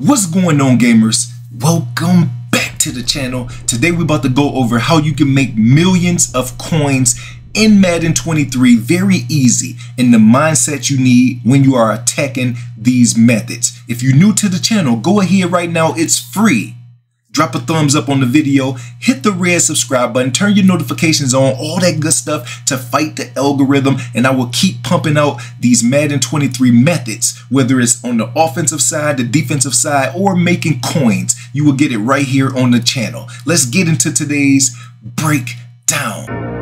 What's going on, gamers? Welcome back to the channel. Today we're about to go over how you can make millions of coins in Madden 23 very easy, and the mindset you need when you are attacking these methods. If you're new to the channel, go ahead right now, it's free. Drop a thumbs up on the video, hit the red subscribe button, turn your notifications on, all that good stuff to fight the algorithm, and I will keep pumping out these Madden 23 methods, whether it's on the offensive side, the defensive side, or making coins. You will get it right here on the channel. Let's get into today's breakdown.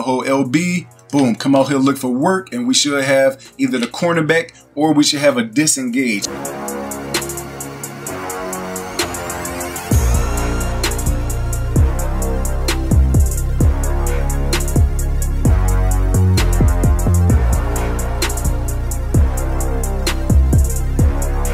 Hold LB, boom, come out here, look for work, and we should have either the cornerback or we should have a disengage.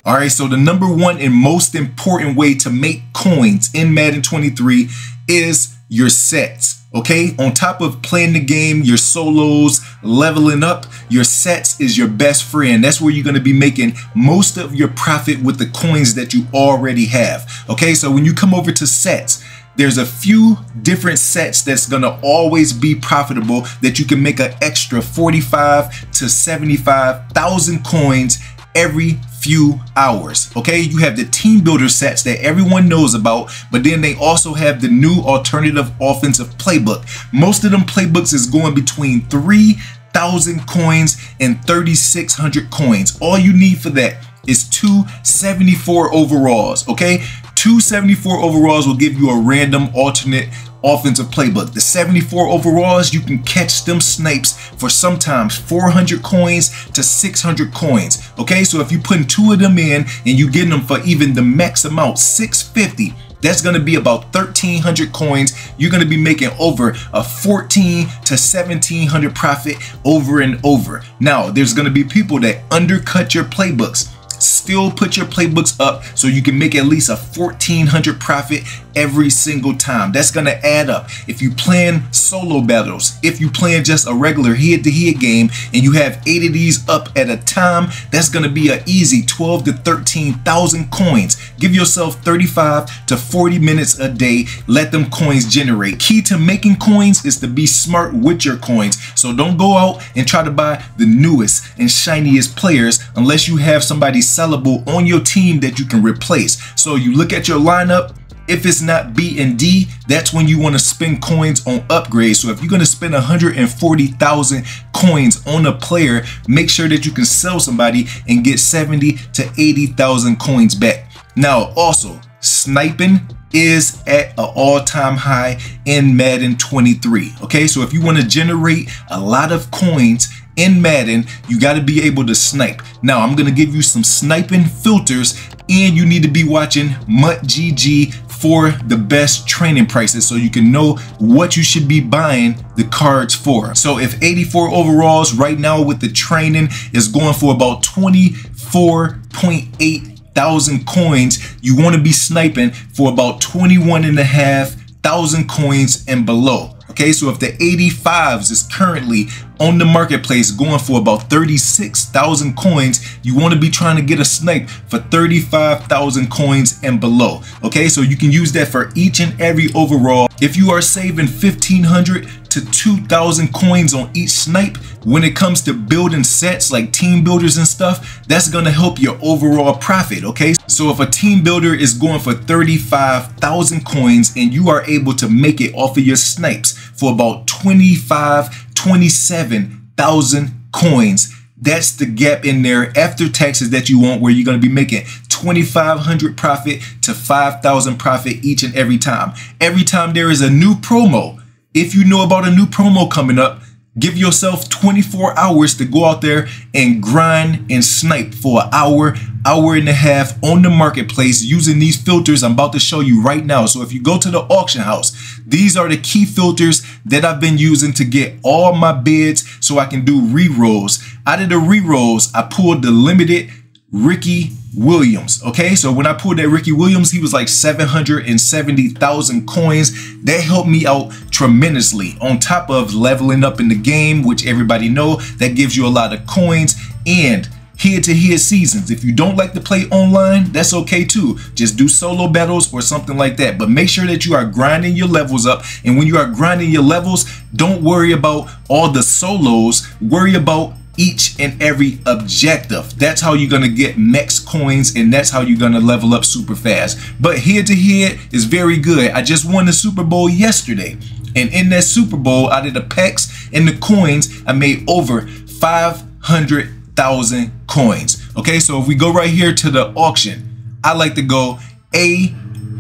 All right, so the number one and most important way to make coins in Madden 23 is your sets. Okay, on top of playing the game, your solos, leveling up, your sets is your best friend. That's where you're going to be making most of your profit with the coins that you already have. Okay, so when you come over to sets, there's a few different sets that's going to always be profitable that you can make an extra 45 to 75,000 coins every few hours. Okay, you have the team builder sets that everyone knows about, but then they also have the new alternative offensive playbook. Most of them playbooks is going between 3,000 coins and 3,600 coins. All you need for that is 274 overalls. Okay, 274 overalls will give you a random alternate offensive playbook. The 74 overalls, you can catch them snipes for sometimes 400 coins to 600 coins. Okay, so if you put two of them in and you get them for even the max amount, 650, that's going to be about 1,300 coins. You're going to be making over a 14 to 1,700 profit over and over. Now, there's going to be people that undercut your playbooks. Still put your playbooks up so you can make at least a 1,400 profit every single time. That's going to add up. If you plan solo battles, if you plan just a regular head-to-head game and you have 8 of these up at a time, that's going to be an easy 12 to 13,000 coins. Give yourself 35 to 40 minutes a day. Let them coins generate. Key to making coins is to be smart with your coins. So don't go out and try to buy the newest and shiniest players unless you have somebody sellable on your team that you can replace. So you look at your lineup. If it's not B and D, that's when you want to spend coins on upgrades. So if you're going to spend 140,000 coins on a player, make sure that you can sell somebody and get 70 to 80,000 coins back. Now, also, sniping is at an all-time high in Madden 23. Okay, so if you want to generate a lot of coins in Madden, you got to be able to snipe. Now, I'm going to give you some sniping filters, and you need to be watching MutGG for the best training prices so you can know what you should be buying the cards for. So if 84 overalls right now with the training is going for about 24,800 coins, you want to be sniping for about 21,500 coins and below. Okay, so if the 85s is currently on the marketplace going for about 36,000 coins, you want to be trying to get a snipe for 35,000 coins and below. Okay, so you can use that for each and every overall. If you are saving 1,500 to 2,000 coins on each snipe, when it comes to building sets like team builders and stuff, that's going to help your overall profit. Okay, so if a team builder is going for 35,000 coins and you are able to make it off of your snipes for about 27,000 coins, that's the gap in there after taxes that you want, where you're going to be making 2,500 profit to 5,000 profit each and every time. Every time there is a new promo, if you know about a new promo coming up, Give yourself 24 hours to go out there and grind and snipe for an hour, hour and a half on the marketplace using these filters I'm about to show you right now. So if you go to the auction house, these are the key filters that I've been using to get all my bids so I can do re-rolls. Out of the re-rolls, I pulled the limited Ricky Williams. Okay, so when I pulled that Ricky Williams, he was like 770,000 coins. That helped me out tremendously, on top of leveling up in the game, which everybody know that gives you a lot of coins, and head-to-head seasons. If you don't like to play online, that's okay too. Just do solo battles or something like that. But make sure that you are grinding your levels up. And when you are grinding your levels, don't worry about all the solos. Worry about each and every objective. That's how you're gonna get max coins, and that's how you're gonna level up super fast. But head-to-head is very good. I just won the Super Bowl yesterday, and in that Super Bowl, out of the packs and the coins, I made over 500,000 coins. Okay, so if we go right here to the auction, I like to go AEIOU.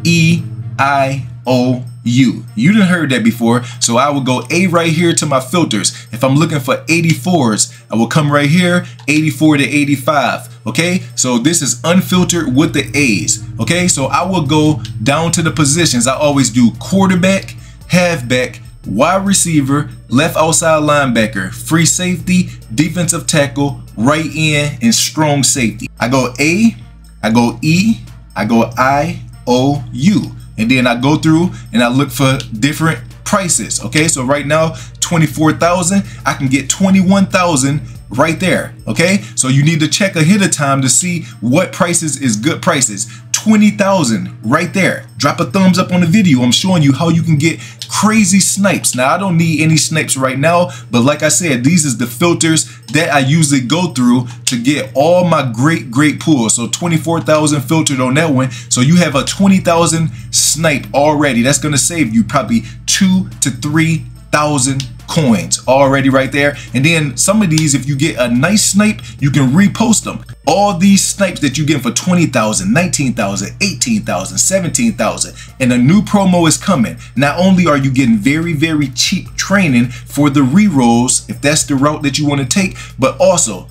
You done heard that before, so I will go A right here to my filters. If I'm looking for 84s, I will come right here, 84 to 85. Okay, so this is unfiltered with the A's. Okay, so I will go down to the positions. I always do quarterback, halfback, wide receiver, left outside linebacker, free safety, defensive tackle, right end, and strong safety. I go A, I go E, I go IOU, and then I go through and I look for different prices. Okay, so right now 24,000, I can get 21,000 right there. Okay, so you need to check ahead of time to see what prices is good prices. 20,000 right there. Drop a thumbs up on the video. I'm showing you how you can get crazy snipes. Now I don't need any snipes right now, but like I said, these is the filters that I usually go through to get all my great pulls. So 24,000 filtered on that one. So you have a 20,000 snipe already. That's gonna save you probably 2,000 to 3,000 coins already right there. And then some of these, if you get a nice snipe, you can repost them. All these snipes that you get for 20,000, 19,000, 18,000, 17,000, and a new promo is coming. Not only are you getting very cheap training for the rerolls, if that's the route that you want to take, but also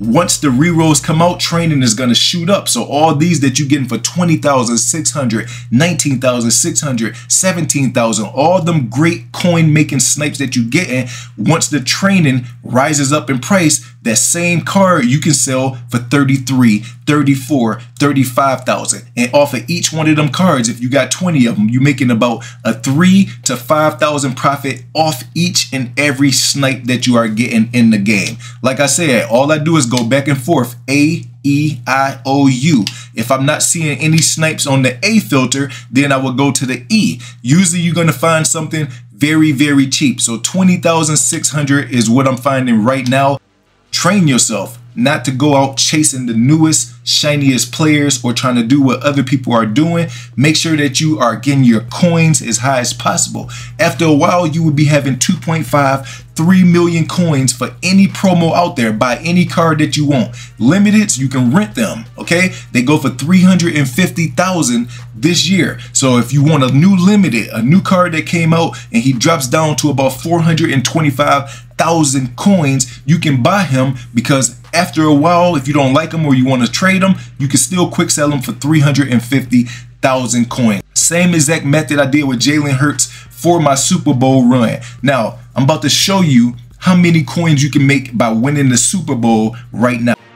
once the rerolls come out, training is going to shoot up. So all these that you're getting for 20,600, 19,600, 17,000, all them great coin making snipes that you're getting, once the training rises up in price, that same card you can sell for 33, 34, 35,000. And off of each one of them cards, if you got 20 of them, you're making about a 3,000 to 5,000 profit off each and every snipe that you are getting in the game. Like I said, all I do is go back and forth, AEIOU. If I'm not seeing any snipes on the A filter, then I will go to the E. Usually you're gonna find something very cheap. So 20,600 is what I'm finding right now. Train yourself not to go out chasing the newest, shiniest players or trying to do what other people are doing. Make sure that you are getting your coins as high as possible. After a while, you will be having 2.5, 3 million coins for any promo out there. Buy any card that you want. Limiteds, you can rent them, okay? They go for 350,000 this year. So if you want a new limited, a new card that came out and he drops down to about 425,000 coins, you can buy him, because after a while, if you don't like them or you want to trade them, you can still quick sell them for 350,000 coins. Same exact method I did with Jalen Hurts for my Super Bowl run. Now, I'm about to show you how many coins you can make by winning the Super Bowl right now.